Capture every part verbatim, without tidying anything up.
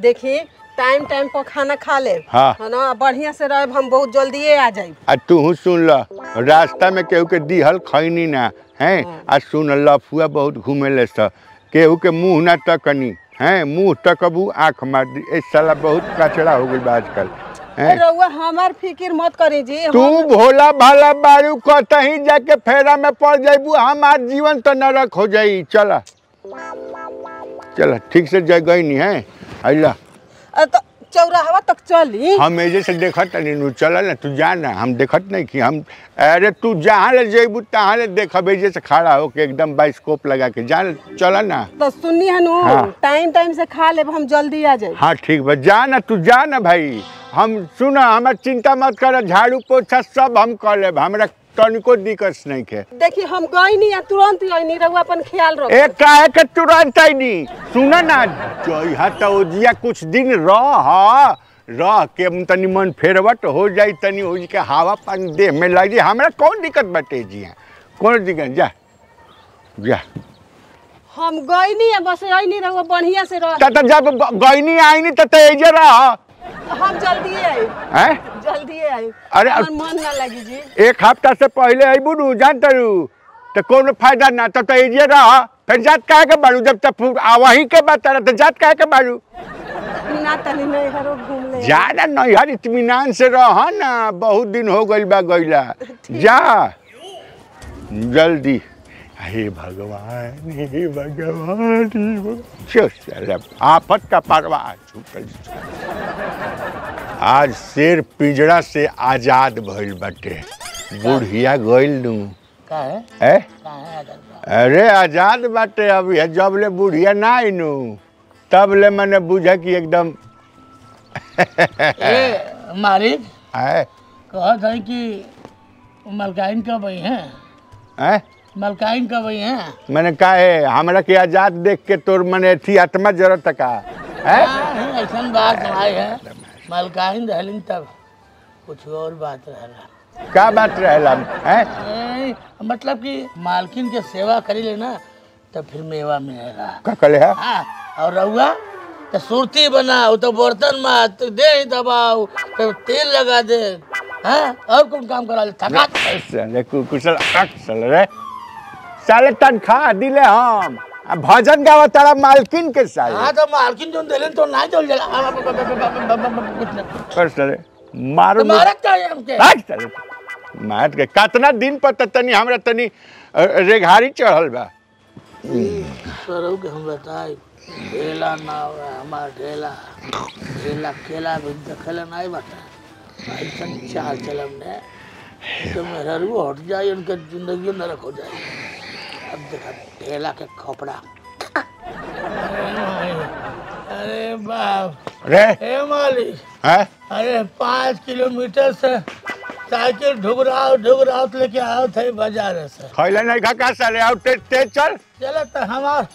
देखी time time पर खाना खा ले हाँ। ना बढ़िया से रह हम बहुत जल्दी आ जाए। तुहू सुन ला रास्ता में केहू के दीहल खैनी ना है हाँ। आ सुन लफुआ बहुत घूमे ले केहू के मुँह ना तकनी है मुँह तकबू आँख मार दी ए साला बहुत कचरा हो गई आजकल। रउआ हमार फिकिर मत करी जी तू हम... भोला भाला बारू कहीं जाके फेरा में पड़ जाबू हमार जीवन तो नरक हो जाये। चला चला ठीक से जग गई नहीं है अल्लाह तो चौराहा तक चली हम एजे से देखत नहीं चला ना तू जाना हम देखत नहीं कि हम अरे तू जहाँ ले जेबू तहाँ ले देखब एजे से खड़ा होके एकदम बाइस्कोप लगा के जान चला ना तो सुनी है नु टाइम टाइम से खा ले हम जल्दी आ जाए। हाँ ठीक बा जाना तू जाना भाई हम सुना हमार चिंता मत कर झाड़ू पोछा सब हम कर लेब हमरा तनिको दिक्कत नहीं के। देखी हम गई नहीं तुरंत आई नहीं रहुआ अपन ख्याल रख एक काहे के तुरंत आई नहीं सुना ना जई हा त ओजिया कुछ दिन रह रह के तनी मन फेरवट हो जाई तनी ओज के हवा पानी देह में लग जाए हमरा कौन दिक्कत बटे जी कौन दिक्कत जा जा हम गई नहीं बस आई नहीं रहुआ बढ़िया से रह त जब गई नहीं आई नहीं त एजे रह हम जल्दी आए जल्दी आए। अरे मन ना लगी जी एक हफ्ता से पहले आई बुनू जानता रू तो कोनो फायदा ना तो तो एजे रहा फिर जात काहे के बारू जब तक आवाही के बात रहा तो जात काहे के बारू ना तनी नैहरो घूम ले ज्यादा नैहर इत्मीनान से रह ना बहुत दिन हो गइल बा गइला जा जल्दी। हे भगवान हे भगवान आफत का परवाह छूटल आज शेर पिंजरा से आजाद भइल बटे बुढ़िया गइल नू काहे अरे आजाद बाटे अभी जब ले बुढ़िया ना आईनू तब ले मैंने बुझा कि एकदम ए मारिद है कहत है कि मलकाइन कब आई है हैं मलकाइन कब आई है मैंने काहे हमरा के आजाद देख के तोर मने थी आत्मा जरत का हैं ऐसा बात भाई है मलकाइन रहलिन तब कुछ और बात रहला का बात रहला हैं मतलब कि मालकिन के सेवा करी लेना तो फिर मेवा में आएगा का कले है हां और रहुआ तो सुरती बनाओ तो बर्तन में तो दे दबाओ तो तेल लगा दे हैं और कौन काम करा ले थका साले कुशल अक्सल रे साले तनखा दिले हम भजन गावा तारा मालकिन के साथ हाँ तो मालकिन जो देले तो ना चल जाला मारो मारक चाहिए हमके आज चले मारत के कितना दिन पर तनी हमरा तनी रेघारी चढ़ल बा सरो के हम बताई केला ना हमार केला केला केला भी दखल नाय बता भाई सन चाल चलम ने तो मेरा रू हट जाए उनका जिंदगी नरक हो जाए। अब देखा ठेला के खोपड़ा अरे बाप रे हे मालिक हैं अरे पाँच किलोमीटर से साइकिल ढुगराव ढुगराव लेके आओ थे बाजार से खैले नहीं खा का साले आओ तेज तेज चल चल तो हमार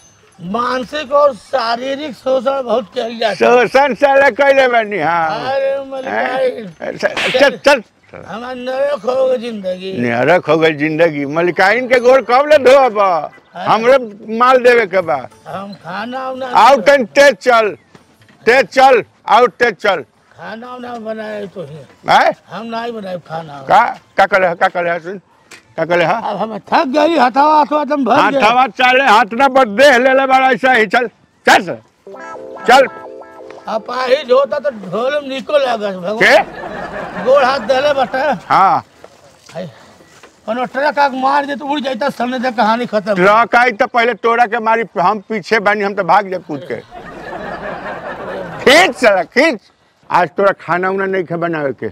मानसिक और शारीरिक शोषण बहुत चल जाता शोषण साले खैले बनी हां अरे मालिक चल चल हमार नरक हो गई जिंदगी नरक हो गई जिंदगी मलकाइन के गोर कब ले धोब हमरे माल देवे के बा हम खाना आउ तन तेज चल तेज चल आउ तेज चल खाना ना बनाए तो है हम नहीं बनाए खाना का का करे का करे सुन का करे हां अब हम थक गई हथवा हथवा एकदम भर गए हथवा चले हाथ ना बड़ देह लेले बड़ा ऐसा ही चल चल चल आप आही जोता तो ढोल में निको लागस भगवान गोड़ हाथ देले बटे हां कोनो ट्रक आग मार दे तो उड़ जाता सामने से कहानी खत्म ट्रक आई तो पहले तोड़ा के मारी हम पीछे बानी हम तो भाग जा कूद के खींच चला खींच आज तोरा खाना उना नहीं खे बनावे के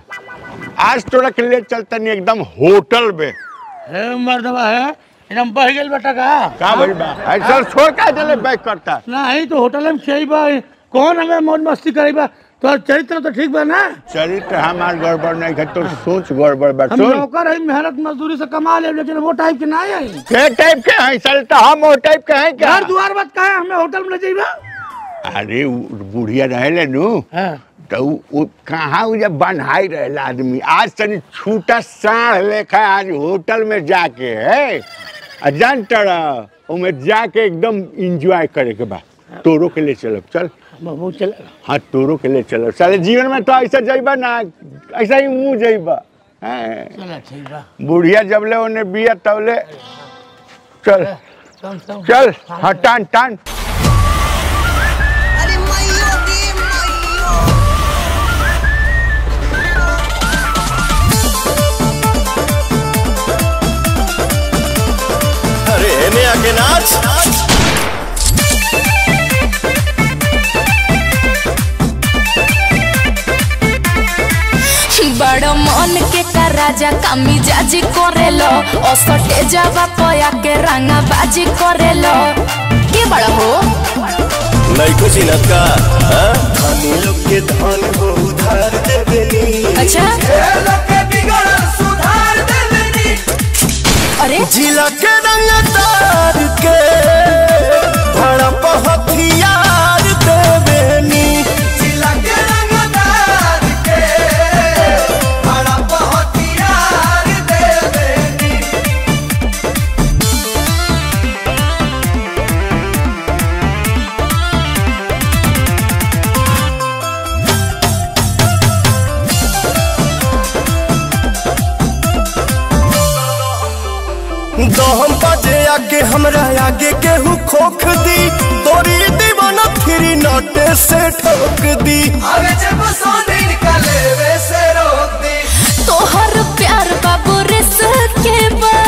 आज तोरा के ले चलता नहीं एकदम होटल में हे मर्दवा है एकदम बह गेल बेटा का का भाई बा ऐसा छोड़ के देले बैक करता नहीं तो होटल में खेईबा कौन हमें मौज मस्ती करेबा तो चरित्र तो ठीक बा ना चरित्र हमार गड़बड़ नहीं है तो सोच गड़बड़ बा हम नौकर है मेहनत मजदूरी से कमा ले लेकिन वो टाइप के नहीं है के टाइप के है चलता हम वो टाइप के है क्या घर द्वार मत कहे हमें होटल में ले जाइबा अरे बुढ़िया रहले नु हां तो वो कहां उ जब बन्हाई रहला आदमी आज तनी छोटा साढ़ लेखा आज होटल में जाके है अजंतरा उमे जाके एकदम एंजॉय करे के बा तोरो के ले चलब चल वो चला हाँ टूरू के लिए चलो साले जीवन में तो ऐसा जइबा ना ऐसा ही मुँह जइबा है बुढ़िया जबले उन्हें बिया तवले चल चल हाँ टान टान अरे हेने आके नाच बड़ो मन के का राजा कामी जाजी करे लो असटे जावा पया के रंगा बाजी करे लो के बड़ा हो नहीं कुछ नका हां खाने लोग के धन हो उधार देबेली अच्छा लोग के बिगड़ल सुधार देबेली अरे जिला के रंग तार के धड़प हथियार देबेनी जिला के तो हम बाजे आगे हमरा आगे केहू खोख दी तोरी दीवाना फिरी नोटे से ठोक दी अबे जब सोने का लेवे से रोक दी तो हर प्यार बाबू रिस के बा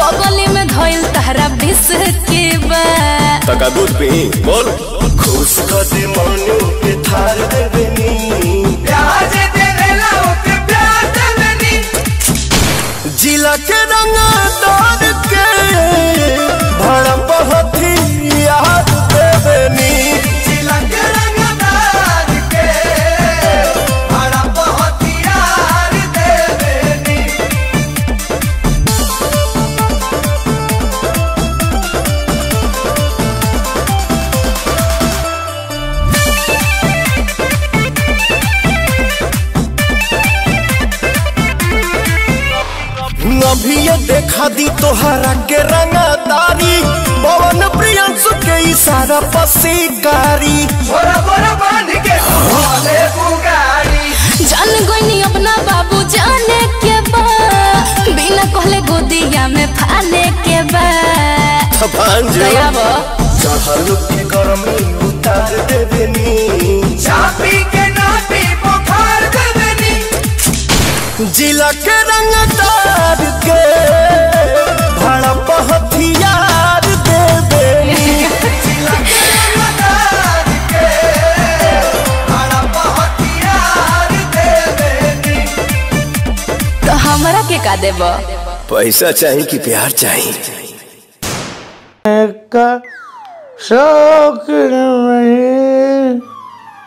बगली में धोइल तहरा बिस के बा तका दूध पी बोल खुश कर दे मनु के थार देवे नी प्यार जे देवे लाओ के प्यार देवे नी जिला के रंगा तो भैया देखा दी तोहरा के रंगदारी पवन प्रियांशु के इशारा पसीकारी बोरा बोरा बांध के बोले बुगारी जान गई अपना बाबू जाने के बा बिना कहले गोदिया में फाने के बा चढ़ल के गर्मी उतार देबेनी चापी के नापी बुखार देबेनी जिला के रंगदार का देबो पैसा चाहिए कि प्यार चाहिए का शौक नहीं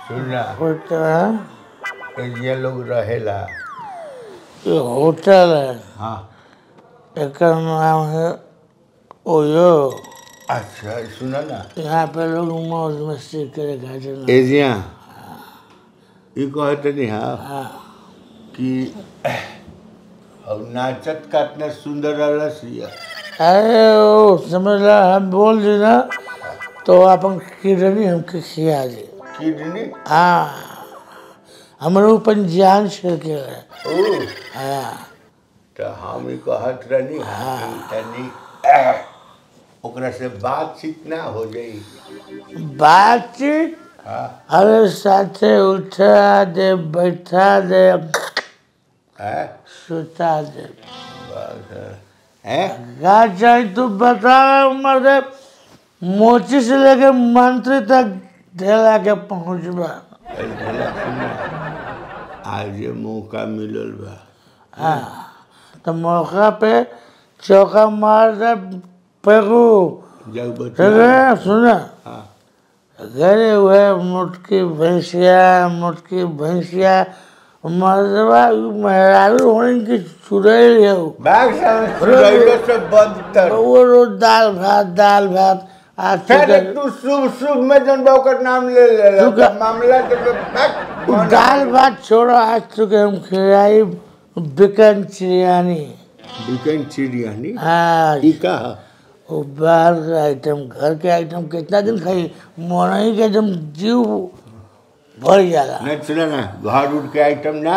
सुना होता ये लोग रहेला ये होटल है हाँ एक नाम है ओयो अच्छा सुना ना यहाँ पे लोग मौज मस्ती करे खाते ना एजिया ये कहते नहीं हाँ हाँ कि और नाचत का इतना सुंदर रहला सिया अरे ओ समझला हम बोल दी ना तो अपन किडनी हमके खिया दे किडनी हां हमरो अपन जान छके ओ हां तो हम ही कहत रहनी हां तनी ओकरा से बातचीत ना हो जाई बातचीत हां अरे साथे उठा दे बैठा दे है सुता दे है राजा तू बता उम्र दे मोची से लेके मंत्री तक ढेला के पहुंचबा आज ये मौका मिलल बा हां तो मौका पे चौका मार दे पेगू जाऊ बता सुना हां गरे हुए मुटकी भैंसिया मुटकी भैंसिया मरवा महाराज होने की चुड़ैल है बैग चुड़ैल से बदतर वो रोज दाल भात दाल भात आज फिर तू शुभ शुभ में जन बाबू का नाम ले ले मामला तो बैग दाल भात छोड़ो आज तुझे हम खिलाई बिकन चिड़ियानी बिकन चिड़ियानी हाँ ये कहा वो बाहर का आइटम, घर के आइटम कितना दिन खाई, मोनाई के एकदम जीव भर जाएगा। नहीं सुना ना, घर उठ के आइटम ना,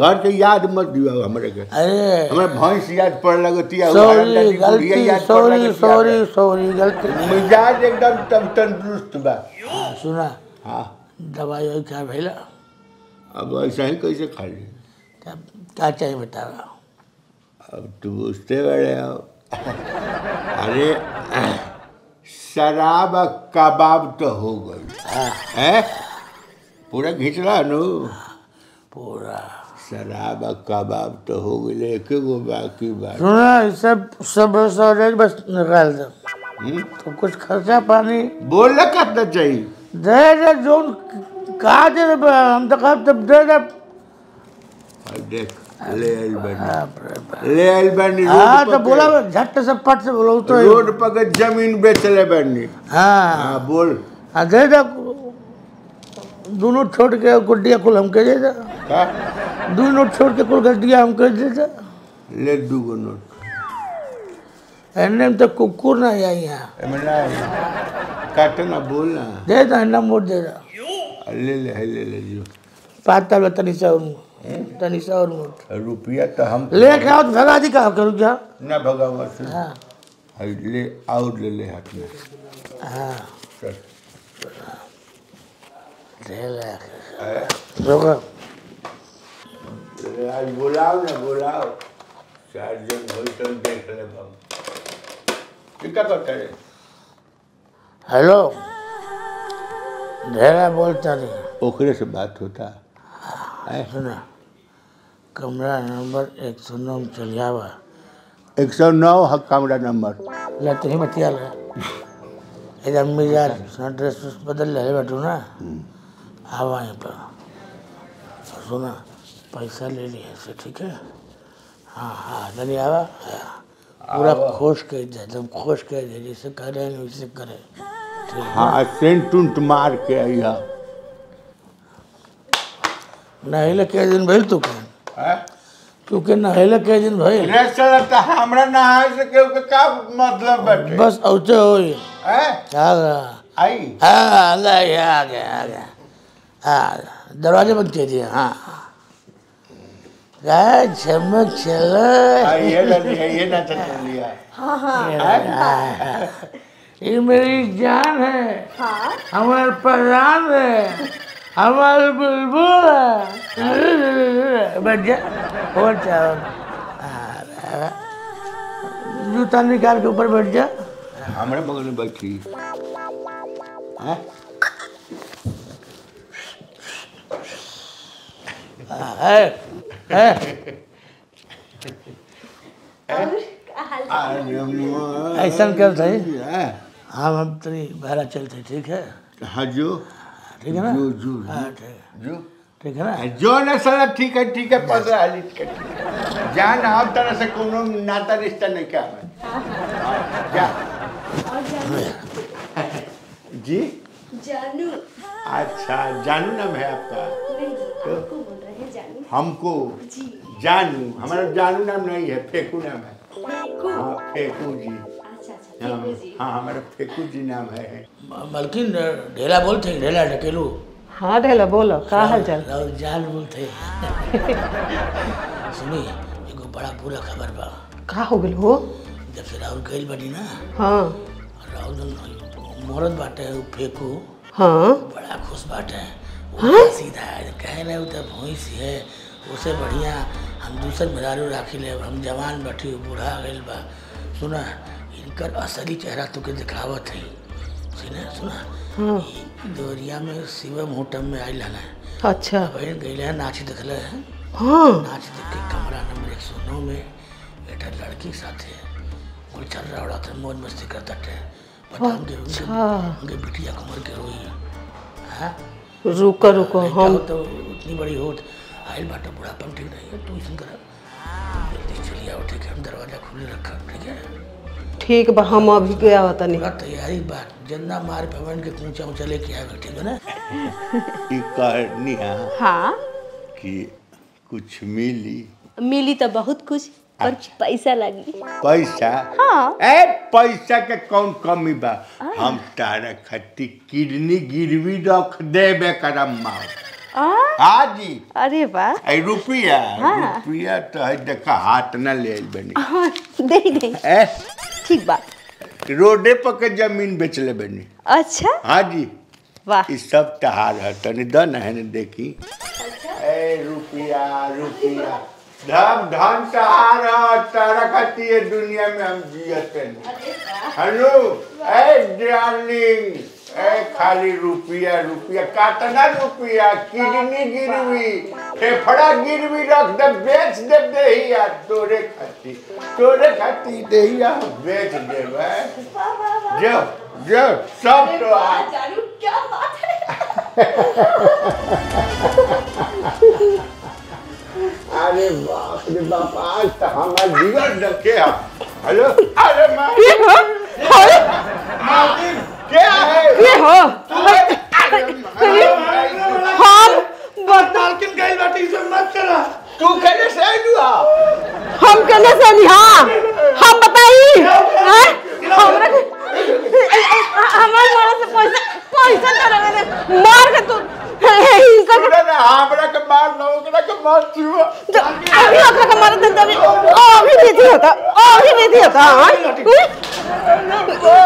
घर के याद मत दिया हमारे के। अरे हमारे भैंस याद पड़ लगती है, सॉरी गलती, सॉरी सॉरी सॉरी गलती। मिजाज एकदम तब तंदुरुस्त बा। सुना हाँ, दवाई और क्या भैया? अब ऐसा ही कैसे खा ली, क्या चाहिए बतावा? अब तो पूछते बड़े हो। अरे शराब कबाब तो हो गई है, पूरा घिचला नो पूरा। शराब कबाब तो हो गई, लेकिन वो बाकी बात सुना सब सब सारे बस निकाल दो। तो कुछ खर्चा पानी बोल कितना चाहिए? दे दे जो कहा दे, हम तो कहा तब दे दे। देख ले बनी, ले बनी। हाँ तो बोला झट से पट से बोला, उतर रोड पकड़ जमीन बेच ले बनी। हाँ हाँ बोल, हाँ दे दे दोनों छोड़ के गुड्डिया कुल हमके दे दे। क्या दोनों छोड़ के कुल गुड्डिया हमके दे दे? ले दूगो नोट। एन्ने में तो कुकुर ना आई यहाँ, काटना बोलना दे दे, एन्ना मोड़ दे दे। ले ले ले ले जो पाता बता नहीं चाहूँ तनिशा और मोट रुपया तो हम लेके आओ। भगा दी का करूँ क्या? ना भगाऊंगा। हाँ ले आउट ले ले हाथ में। हाँ ले ले आज बुलाओ ना बुलाओ, चार जन हो तो देख ले हम क्या करते हैं। हेलो ढेरा बोलता नहीं, ओकरे से बात होता है। सुना कमरा नंबर एक सौ नौ में चलिया। एक सौ नौ है कमरा नंबर, लतही बतिया एकदम मिजाज ड्रेस उस बदल रहे बैठू ना। हाँ वहीं पर सुना पैसा ले लिया से, ठीक है? हाँ हाँ धनी आवा, पूरा खुश कर दे, एकदम खुश कर दे, जैसे करे वैसे करे। हाँ सेंट टूंट मार के आई है नहले के दिन भइल तू के हैं, क्योंकि नहले के दिन भइल रेस चलता है। हमरा नहाए से केहू के का मतलब बैठे, बस औचे होई है। हां आई हां ला आ गया आ गया। हां दरवाजे बंद कर दिए। हां गाय झमक चले आई है ना, ये ना चल लिया। हां हां ये मेरी जान है। हां हमारे प्राण है, हमारे बुलबुल बच्चा और चावल। जूता निकाल के ऊपर बैठ जा, हमारे बगल में बैठी। ऐसा क्या था? हम हम तेरी भाड़ा चलते, ठीक है? हाँ जो ठीक है ना, जो जो जो ठीक है ना, जो ना साला ठीक है ठीक है। पसरा लिख के जान, हम तरह से कोनो नाता रिश्ता नहीं क्या जा जी जानू। अच्छा जानू नाम है आपका? नहीं आपको बोल रहे हैं जानू, हमको जी जानू। हमारा जानू नाम नहीं है, फेकू नाम है। हाँ फेकू जी, हाँ हमारा फेकू जी नाम है। बल्कि ढेला बोलते, ढेला ढकेलू। हाँ ढेला बोलो, क्या हाल चाल? और जान बोलते सुनी, एगो बड़ा बुरा खबर बा। का हो गइल हो? जब से राहुल गइल बनी ना। हाँ राहुल मोरत बाटे फेकू। हाँ बड़ा खुश बाटे। हाँ सीधा कह रहे हो तो भैंस है, उसे बढ़िया हम दूसर मेहरारू राखी ले, हम जवान बैठी बूढ़ा गइल बा। सुना इनकर असली चेहरा तुके दिखावत है, सुना सुना। हाँ दोरिया में शिवम होटल में आयल है। अच्छा बहन गई है नाच देखले है। हाँ नाच देख के कमरा नंबर एक सौ नौ में बैठा लड़की के साथ है, और चल रहा उड़ा था मौज मस्ती करता थे। बताऊँ कि उनके बिटिया कमर के रोई है। हाँ रुको रुको, हम तो उतनी बड़ी होट आयल बाटा बुढ़ापन ठीक नहीं है, तू इस कर चलिए आओ, ठीक है? हम दरवाजा खुले रखा, ठीक है? ठीक बा, हम अभी गया होता नहीं तैयारी बात जन्ना मार पवन के पूछा हूं चले क्या बैठे हो ना ई करनी। हां कि कुछ मिली मिली तो बहुत कुछ पर पैसा लगी। पैसा? हाँ। ए पैसा के कौन कमी बा? हम तारा खती किडनी गिरवी रख देबे करम माँ। हाँ जी। अरे वाह। रुपया हाँ। रुपया तो है देखा हाथ ना ले बनी। हाँ दे दे। ए ठीक बात। रोडे पर के जमीन बेच ले बनी। अच्छा। हाँ जी। वाह। इस सब तहार है तनी दन है ने देखी। अच्छा। ए रुपया रुपया धन धन तारा खाती है दुनिया में हम जियते नहीं। हेलो ए डार्लिंग ए खाली रुपया रुपया कातना रुपया किडनी गिरवी फेफड़ा गिरवी रख दे बेच दे दे हिया तोरे खाती तोरे खाती दे हिया बेच दे बे जो जो सब तो आ जानू क्या बात है। अरे बाप रे बाप आज तो हमारा जीवन धके है। हेलो अरे ये हो क्या है ये हो हम बदनाम किन गई बाटी से मत करा तू कहने से दुआ हम कहने से नहीं। हां हम बताई हैं हमरा हमारे मारा से पैसा पैसा करावे मार के तू इनका ना हमरा के मार लो ओकरा के मार छुआ अभी ओकरा के मार दे अभी अभी नहीं होता अभी नहीं होता। हां